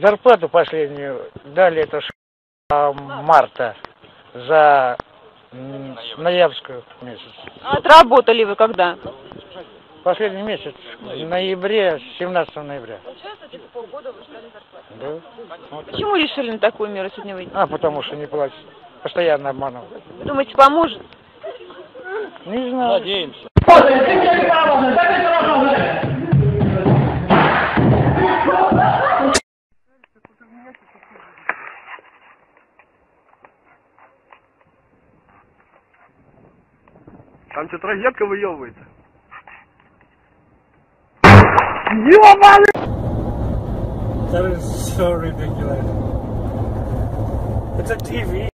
зарплату последнюю дали, это марта, за ноябрьскую месяц. А отработали вы когда? Последний месяц, в ноябре, 17 ноября. Получается, через полгода вы ждали зарплату? Да. Почему решили на такую меру сегодня выйти? А, потому что не платят. Постоянно обманывают. Думаете, поможет? Не знаю. Надеемся. Там что-то розетка выёбывается. Ёбаный! That is so ridiculous. It's a TV.